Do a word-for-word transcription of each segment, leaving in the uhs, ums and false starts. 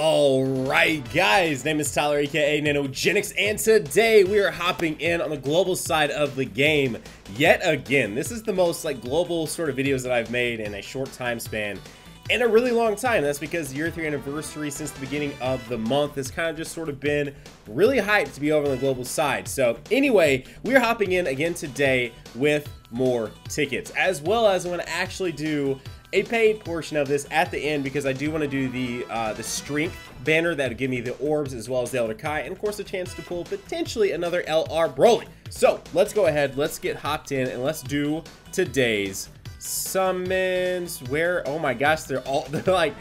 Alright guys, name is Tyler aka Nanogenix, and today we are hopping in on the global side of the game yet again. This is the most like global sort of videos that I've made in a short time span in a really long time. That's because the year three anniversary since the beginning of the month has kind of just sort of been really hyped to be over on the global side. So anyway, we're hopping in again today with more tickets, as well as I'm going to actually do a paid portion of this at the end, because I do want to do the uh, the strength banner that would give me the orbs as well as the Elder Kai, and of course a chance to pull potentially another L R Broly. So let's go ahead, let's get hopped in, and let's do today's summons. Where, oh my gosh, they're all, they're like,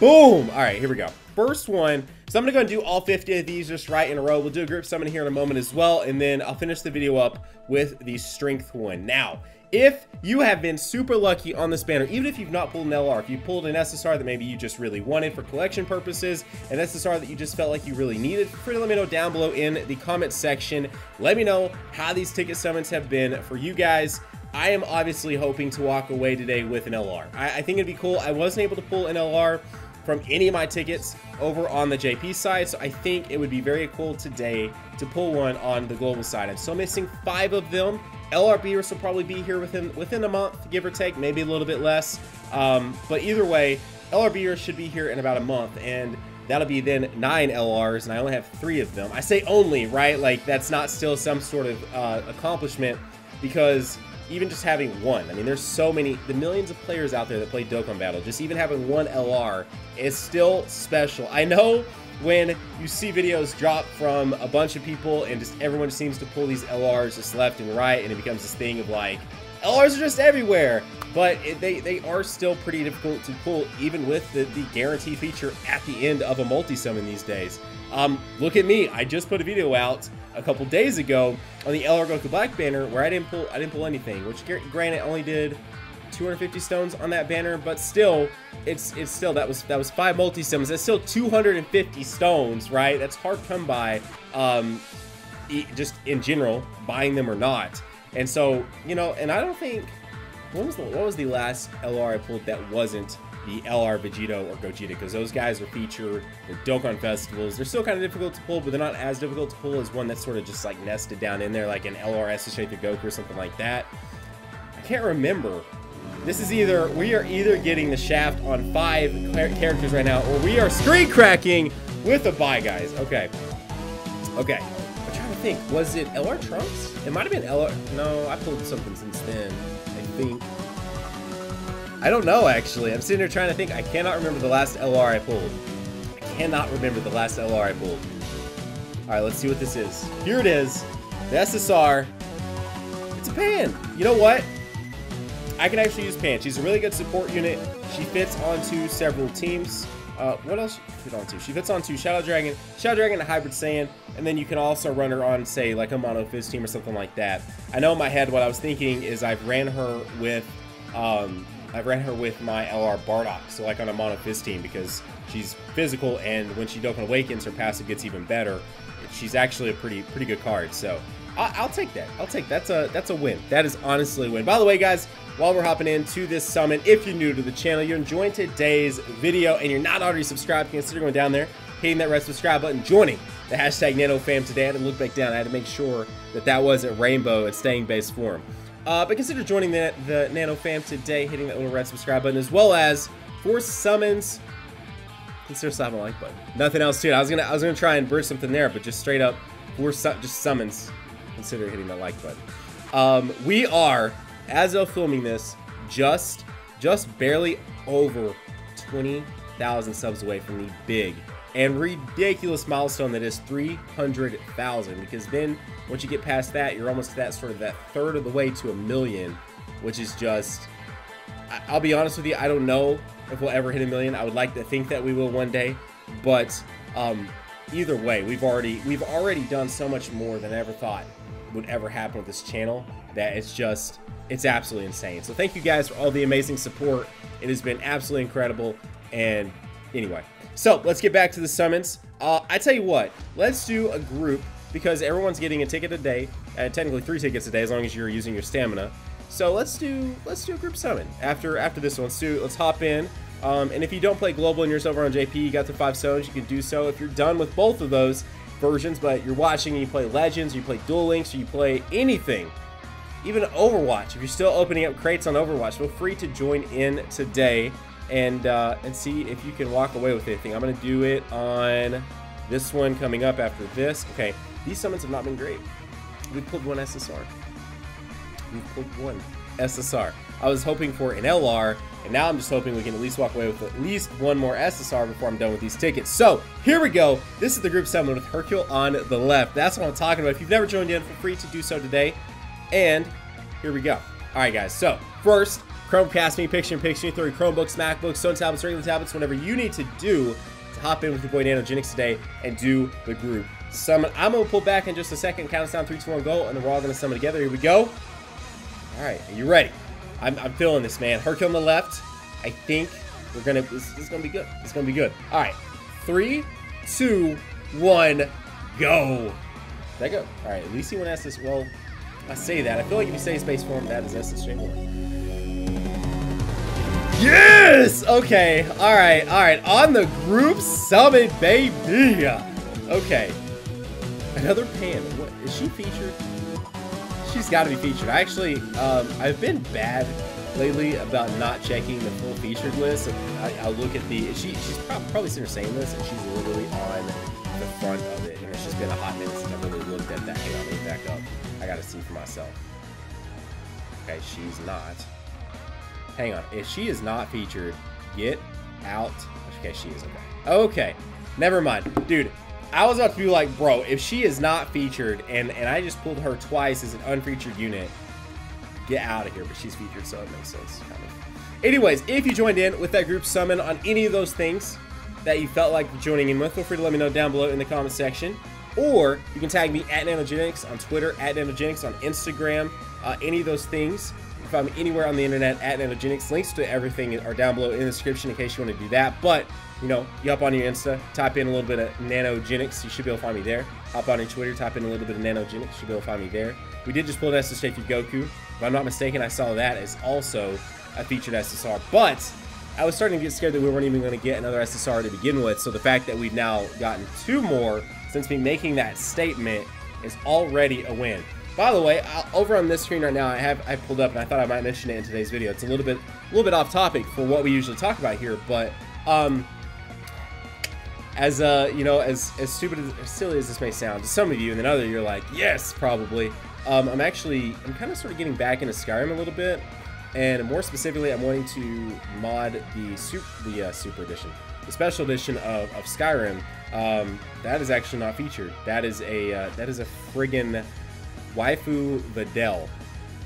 boom. All right, here we go. First one. So I'm gonna go and do all fifty of these just right in a row. We'll do a group summon here in a moment as well, and then I'll finish the video up with the strength one. Now, if you have been super lucky on this banner, even if you've not pulled an L R, if you pulled an S S R that maybe you just really wanted for collection purposes, an S S R that you just felt like you really needed, free to let me know down below in the comment section. Let me know how these ticket summons have been for you guys. I am obviously hoping to walk away today with an L R. I, I think it'd be cool. I wasn't able to pull an L R from any of my tickets over on the J P side, so I think it would be very cool today to pull one on the global side. I'm still missing five of them. L R B will probably be here within within a month, give or take, maybe a little bit less. Um, but either way, L R B should be here in about a month, and that'll be then nine L Rs, and I only have three of them. I say only, right? Like, that's not still some sort of uh, accomplishment, because even just having one, I mean, there's so many, the millions of players out there that play Dokkan Battle, just even having one L R is still special. I know when you see videos drop from a bunch of people and just everyone just seems to pull these L Rs just left and right, and it becomes this thing of like, L Rs are just everywhere, but it, they, they are still pretty difficult to pull, even with the, the guarantee feature at the end of a multi-summon these days. Um, look at me, I just put a video out a couple days ago on the L R Goku Black banner where I didn't pull I didn't pull anything, which granted only did two hundred fifty stones on that banner, but still it's it's still that was that was five multi-summons. That's still two hundred fifty stones, right? That's hard to come by, um, just in general, buying them or not. And so, you know, and I don't think, what was the what was the last L R I pulled that wasn't the L R Vegito or Gogeta, because those guys are featured in Dokkan Festivals. They're still kind of difficult to pull, but they're not as difficult to pull as one that's sort of just like nested down in there, like an L R S S H to Goku or something like that. I can't remember. This is either, we are either getting the shaft on five characters right now, or we are screen cracking with a bye, guys. Okay. Okay. I'm trying to think. Was it L R Trunks? It might have been L R. No, I pulled something since then, I think. I don't know, actually. I'm sitting here trying to think. I cannot remember the last L R I pulled. I cannot remember the last L R I pulled. All right, let's see what this is. Here it is. The S S R. It's a Pan. You know what? I can actually use Pan. She's a really good support unit. She fits onto several teams. Uh, what else she fit onto? She fits onto Shadow Dragon, Shadow Dragon, and Hybrid Saiyan, and then you can also run her on, say, like a Mono Fizz team or something like that. I know in my head what I was thinking is I've ran her with... Um, I ran her with my L R Bardock, so like on a Mono Fizz team, because she's physical, and when she Dokkan Awakens, her passive gets even better. She's actually a pretty pretty good card, so I'll, I'll take that. I'll take that's a that's a win. That is honestly a win. By the way, guys, while we're hopping into this summon, if you're new to the channel, you're enjoying today's video, and you're not already subscribed, consider going down there, hitting that red subscribe button, joining the hashtag NanoFam today. I had to look back down. I had to make sure that that wasn't rainbow and staying base form. Uh, but consider joining the, the Nano Fam today, hitting that little red subscribe button, as well as for summons, consider slapping a like button. Nothing else to it. I was gonna, I was gonna try and burst something there, but just straight up for su just summons, consider hitting that like button. Um, we are, as of filming this, just, just barely over twenty thousand subs away from the big and ridiculous milestone that is three hundred thousand, because then once you get past that, you're almost to that sort of that third of the way to a million, which is just, I'll be honest with you, I don't know if we'll ever hit a million. I would like to think that we will one day, but um, either way, we've already we've already done so much more than I ever thought would ever happen with this channel, that it's just, it's absolutely insane. So thank you guys for all the amazing support. It has been absolutely incredible. And anyway, so let's get back to the summons. Uh, I tell you what, let's do a group, because everyone's getting a ticket a day, uh, technically three tickets a day as long as you're using your stamina. So let's do let's do a group summon after after this one. Let's do let's hop in. Um, and if you don't play global and you're over on J P, you got to five zones, you can do so. If you're done with both of those versions, but you're watching and you play Legends, you play Duel Links, you play anything, even Overwatch, if you're still opening up crates on Overwatch, feel free to join in today and uh, and see if you can walk away with anything. I'm going to do it on this one coming up after this. Okay, these summons have not been great. We pulled one S S R. We pulled one S S R. I was hoping for an L R, and now I'm just hoping we can at least walk away with at least one more S S R before I'm done with these tickets. So, here we go. This is the group summon with Hercule on the left. That's what I'm talking about. If you've never joined in, feel free to do so today. And here we go. All right, guys. So, first, Chromecast me, picture in picture through Chromebooks, MacBooks, Stone tablets, regular tablets, whatever you need to do to hop in with your boy Nanogenix today and do the group summon. I'm going to pull back in just a second, count us down, three, two, one, go, and then we're all going to summon together. Here we go. All right, are you ready? I'm, I'm feeling this, man. Hercule on the left. I think we're gonna. This, this is gonna be good. It's gonna be good. All right, three, two, one, go. That go. All right. At least he went S S. Well, I say that. I feel like if you say space form, that is S S straightforward. Yes. Okay. All right. All right. On the group summon, baby. Okay. Another pan. What is she featured? She's got to be featured. I actually, um, I've been bad lately about not checking the full featured list. I, I'll look at the, she, she's pro probably seen her same list, and she's literally on the front of it. And it's just been a hot minute since I've really looked at that. Hang on, let me back up. I got to see for myself. Okay, she's not. Hang on. If she is not featured, get out. Okay, she is. Okay. Okay. Never mind. Dude. I was about to be like, bro, if she is not featured, and, and I just pulled her twice as an unfeatured unit, get out of here. But she's featured, so it makes sense. Kind of. Anyways, if you joined in with that group summon on any of those things that you felt like joining in with, feel free to let me know down below in the comment section. Or you can tag me at Nanogenix on Twitter, at Nanogenix on Instagram, uh, any of those things. You can find me anywhere on the internet at Nanogenix. Links to everything are down below in the description in case you want to do that. But you know, you hop on your Insta, type in a little bit of Nanogenix, you should be able to find me there. Hop on your Twitter, type in a little bit of Nanogenix, you should be able to find me there. We did just pull an S S H to Goku. If I'm not mistaken, I saw that as also a featured S S R. But I was starting to get scared that we weren't even going to get another S S R to begin with. So the fact that we've now gotten two more since me making that statement is already a win. By the way, I'll, over on this screen right now, I have I pulled up, and I thought I might mention it in today's video. It's a little bit a little bit off topic for what we usually talk about here, but um. As uh, you know, as as stupid as, as silly as this may sound to some of you, and then other you're like, yes, probably. Um, I'm actually, I'm kind of sort of getting back into Skyrim a little bit, and more specifically, I'm wanting to mod the super, the uh, super edition, the special edition of, of Skyrim. Um, that is actually not featured. That is a uh, that is a friggin' waifu Videl.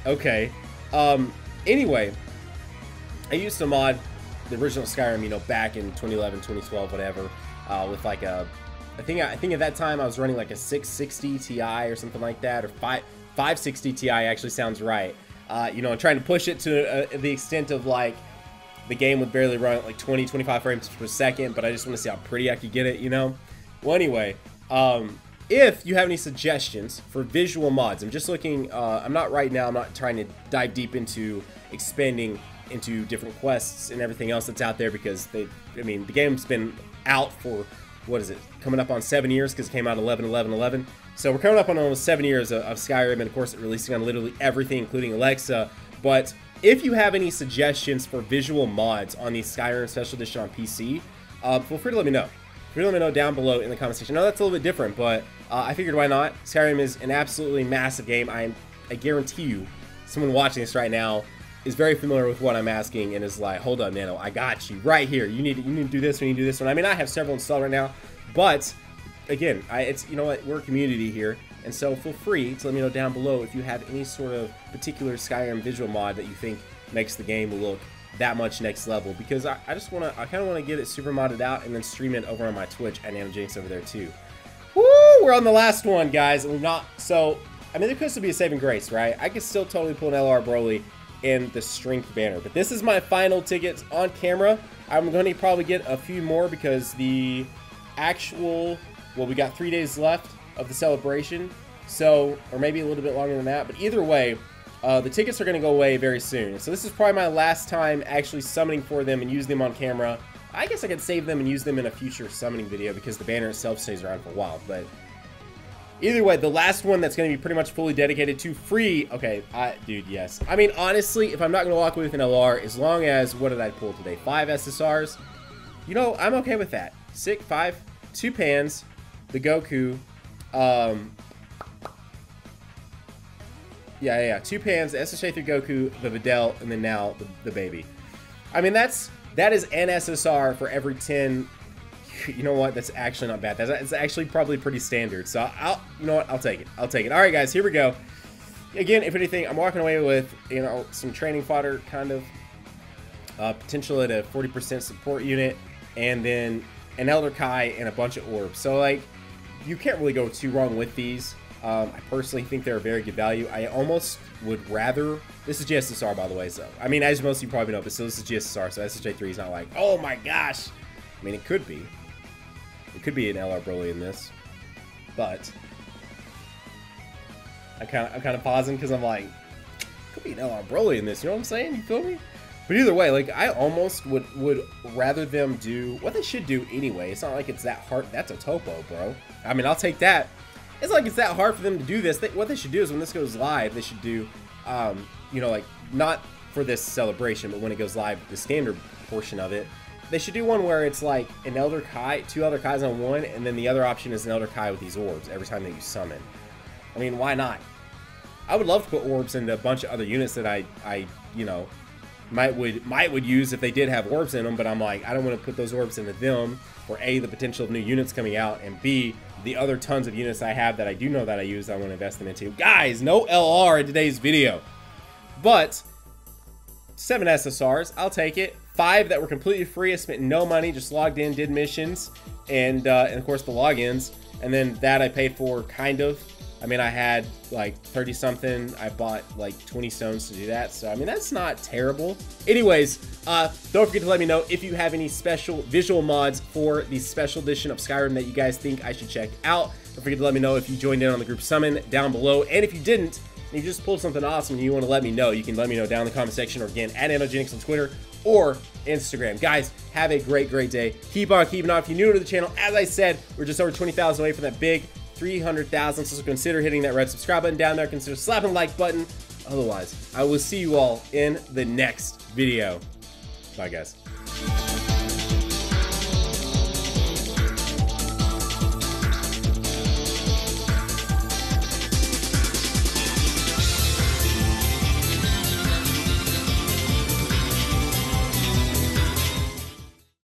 Okay. Um, anyway, I used to mod the original Skyrim, you know, back in twenty eleven, twenty twelve, whatever. Uh, with like a, I think I think at that time I was running like a six sixty T I or something like that, or five sixty T I actually sounds right. Uh, you know, I'm trying to push it to uh, the extent of like the game would barely run at like twenty, twenty-five frames per second, but I just want to see how pretty I could get it, you know. Well, anyway, um, if you have any suggestions for visual mods, I'm just looking. Uh, I'm not right now. I'm not trying to dive deep into expanding into different quests and everything else that's out there because they, I mean, the game's been out for, what is it, coming up on seven years because it came out eleven eleven eleven. So we're coming up on almost seven years of, of Skyrim, and of course it releasing on literally everything, including Alexa. But if you have any suggestions for visual mods on the Skyrim Special Edition on P C, uh, feel free to let me know. Feel free to let me know down below in the comment section. I know that's a little bit different, but uh, I figured why not? Skyrim is an absolutely massive game. I am, I guarantee you, someone watching this right now is very familiar with what I'm asking and is like, hold up, Nano, I got you right here. You need, you need to do this, you need to do this one. I mean, I have several installed right now, but again, I, it's, you know what, we're a community here, and so feel free to let me know down below if you have any sort of particular Skyrim visual mod that you think makes the game look that much next level, because I, I just wanna, I kinda wanna get it super modded out and then stream it over on my Twitch at Nanogenix over there too. Woo, we're on the last one, guys, and we're not, so, I mean, there could still be a saving grace, right? I could still totally pull an L R Broly in the strength banner, but this is my final tickets on camera. I'm going to probably get a few more because the actual, well, we got three days left of the celebration, so, or maybe a little bit longer than that, but either way, Uh, the tickets are going to go away very soon. So this is probably my last time actually summoning for them and using them on camera. I guess I could save them and use them in a future summoning video because the banner itself stays around for a while. But either way, the last one that's going to be pretty much fully dedicated to free... Okay, I, dude, yes. I mean, honestly, if I'm not going to lock with an L R, as long as... What did I pull today? Five S S Rs? You know, I'm okay with that. Sick, five, two Pans, the Goku... Um... Yeah, yeah, yeah, two Pans, the S S H through Goku, the Videl, and then now the, the baby. I mean, that's that is an S S R for every ten. You know what? That's actually not bad. That's it's actually probably pretty standard. So I'll, you know what? I'll take it. I'll take it. All right, guys, here we go. Again, if anything, I'm walking away with you know some training fodder, kind of uh, potential at a forty percent support unit, and then an Elder Kai and a bunch of orbs. So like, you can't really go too wrong with these. Um, I personally think they're a very good value. I almost would rather... This is G S S R, by the way, so... I mean, as most of you probably know, but still, this is G S S R, so S S J three is not like, oh my gosh! I mean, it could be. It could be an L R Broly in this. But... I kinda, I'm kind of pausing because I'm like, could be an L R Broly in this, you know what I'm saying? You feel me? But either way, like, I almost would, would rather them do what they should do anyway. It's not like it's that hard. That's a topo, bro. I mean, I'll take that. It's like it's that hard for them to do this. They, what they should do is when this goes live, they should do, um, you know, like, not for this celebration, but when it goes live, the standard portion of it, they should do one where it's like an Elder Kai, two Elder Kais on one, and then the other option is an Elder Kai with these orbs every time that you summon. I mean, why not? I would love to put orbs into a bunch of other units that I, I you know, might would might would use if they did have orbs in them, but I'm like, I don't want to put those orbs into them for A, the potential of new units coming out, and B, the other tons of units I have that I do know that I use, I want to invest them into. Guys, no L R in today's video. But, seven S S Rs, I'll take it. Five that were completely free, I spent no money, just logged in, did missions, and, uh, and of course the logins. And then that I paid for, kind of. I mean, I had like thirty something, I bought like twenty stones to do that. So, I mean, that's not terrible. Anyways, uh, don't forget to let me know if you have any special visual mods for the special edition of Skyrim that you guys think I should check out. Don't forget to let me know if you joined in on the group summon down below. And if you didn't, and you just pulled something awesome and you want to let me know, you can let me know down in the comment section or again at Nanogenix on Twitter or Instagram. Guys, have a great, great day. Keep on keeping on. If you're new to the channel, as I said, we're just over twenty thousand away from that big three hundred thousand, so consider hitting that red subscribe button down there, consider slapping the like button. Otherwise, I will see you all in the next video. Bye, guys.